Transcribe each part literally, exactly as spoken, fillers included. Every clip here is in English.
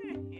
Yeah! Yeah!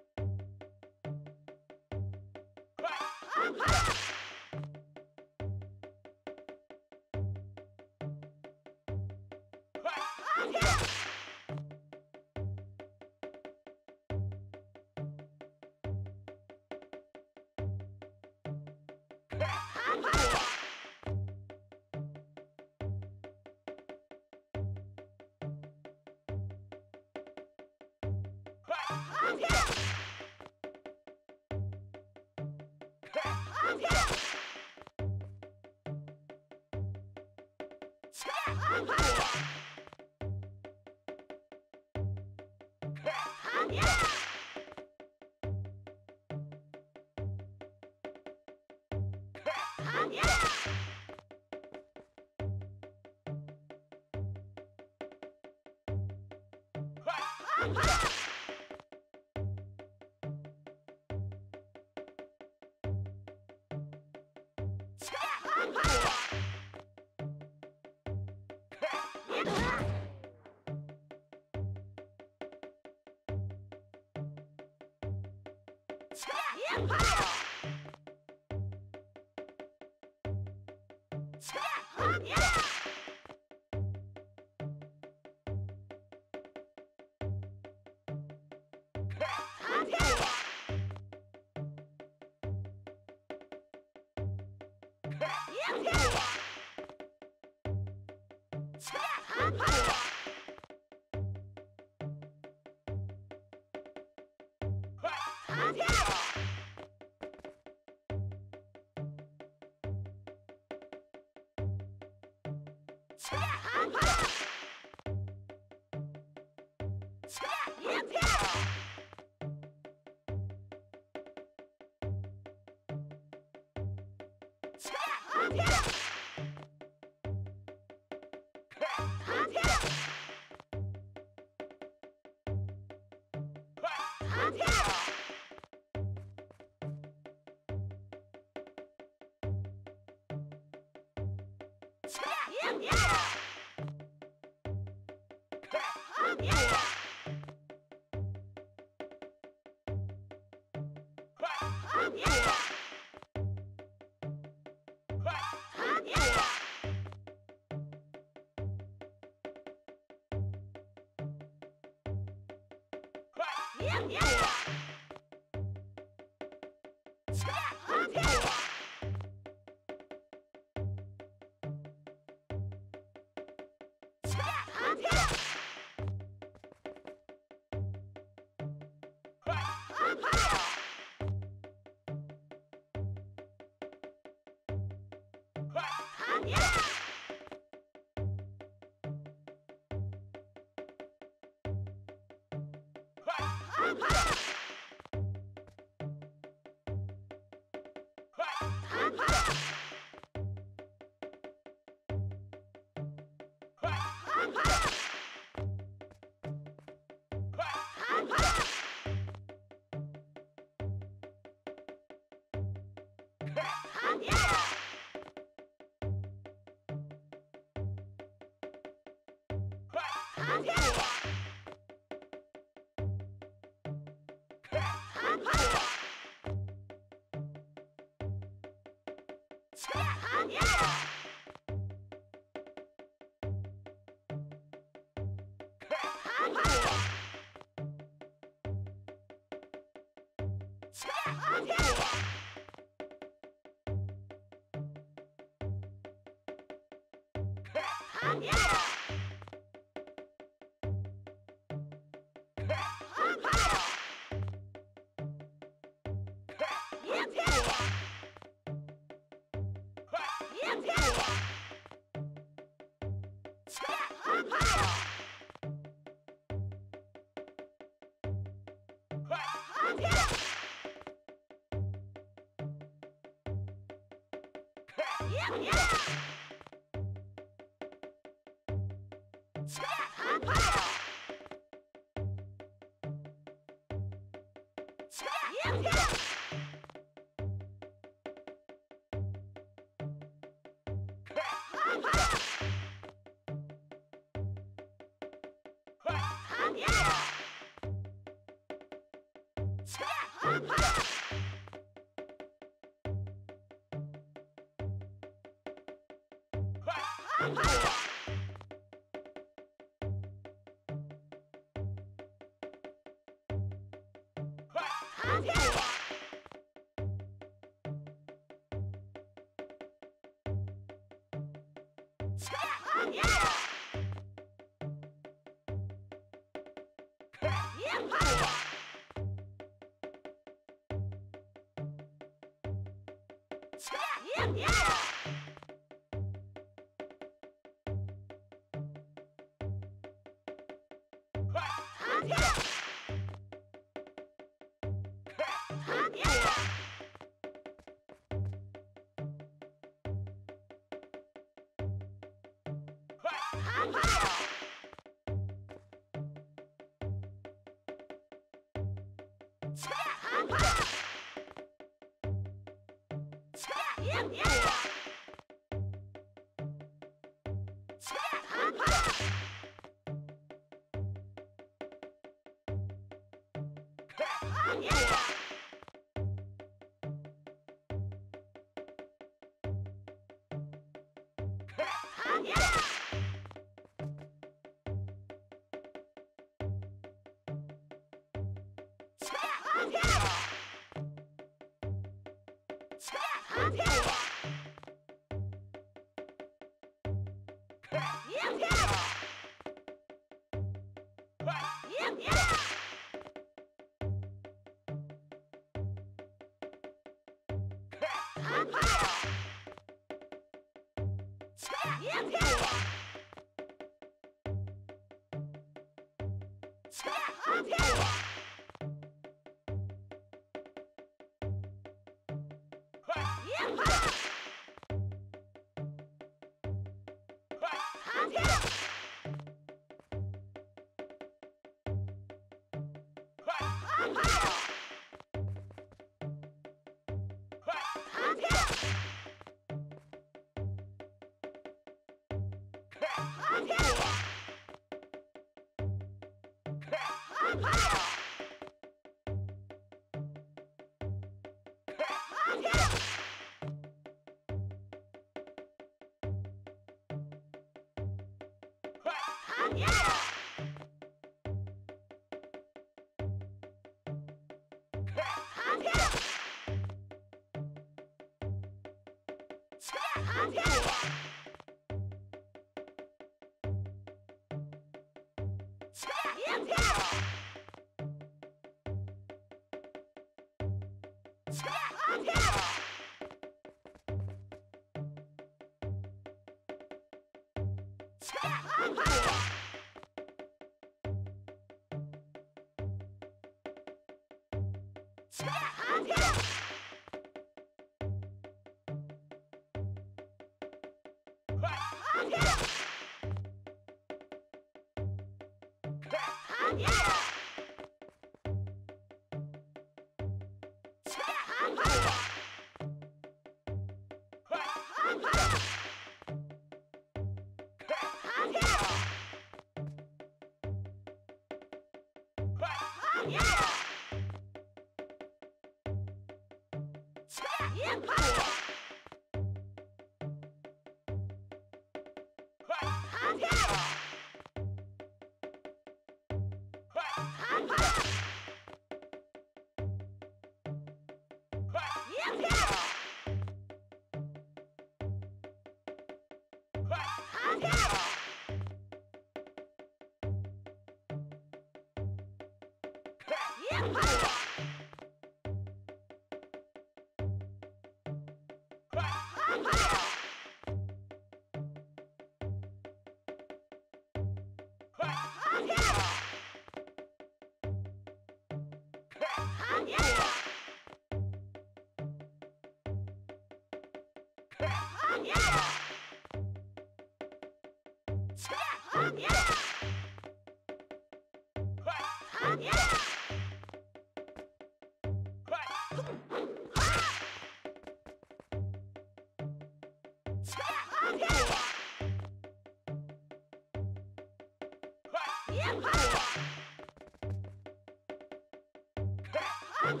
Yeah!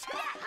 Yeah!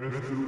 Ha ha ha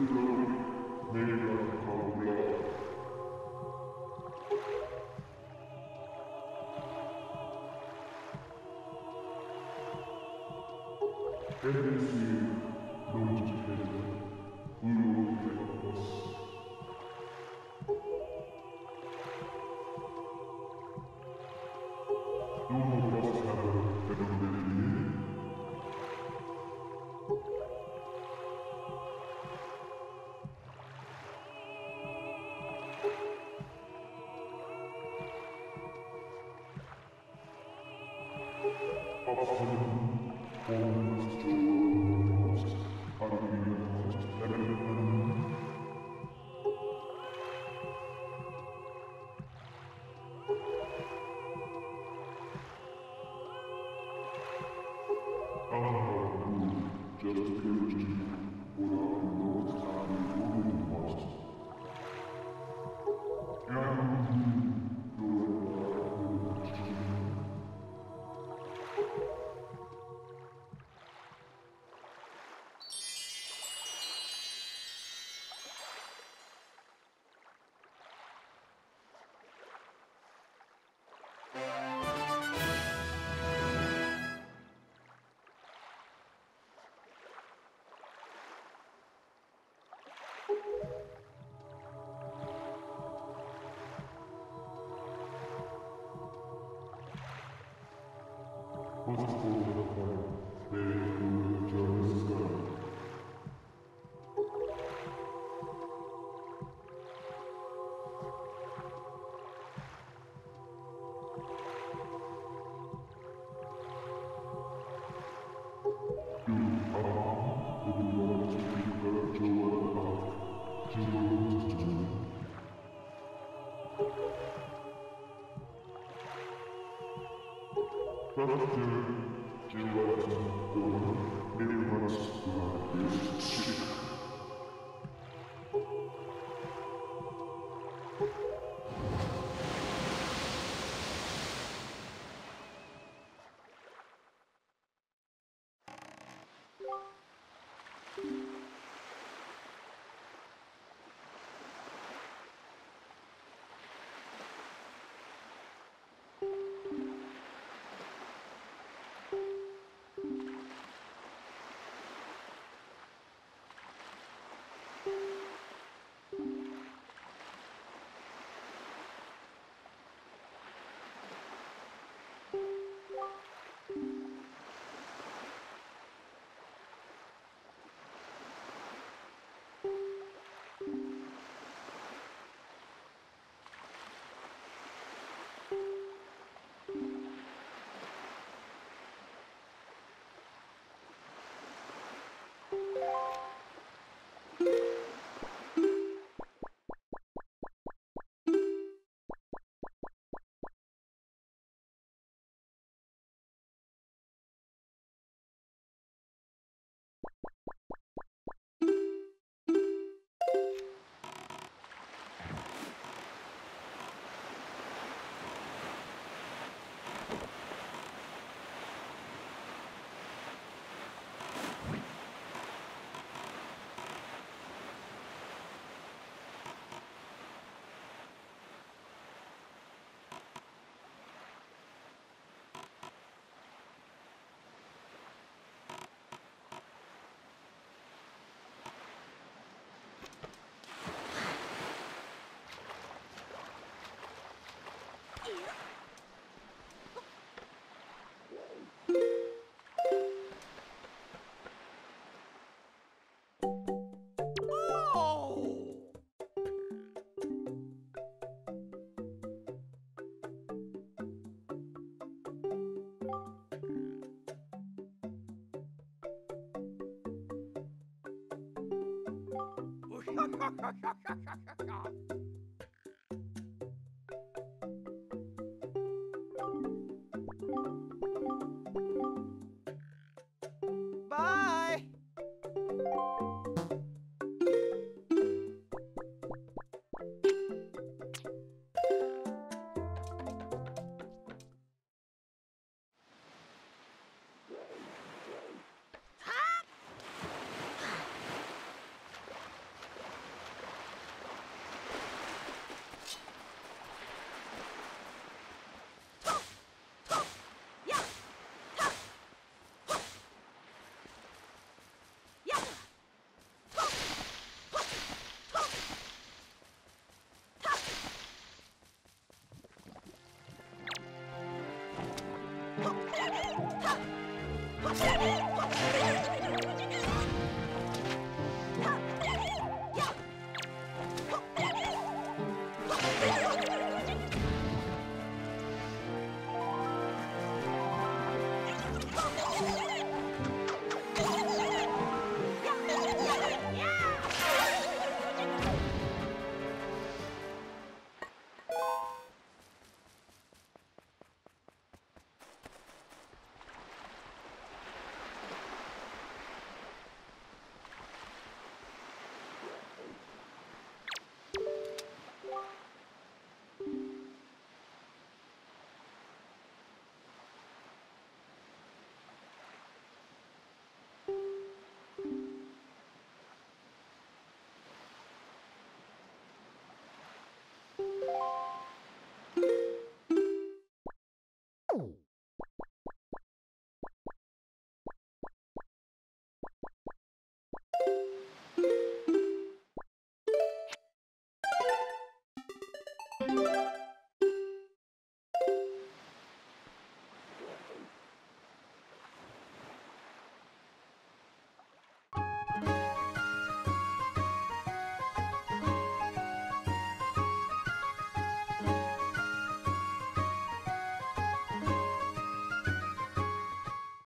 ha ha ha!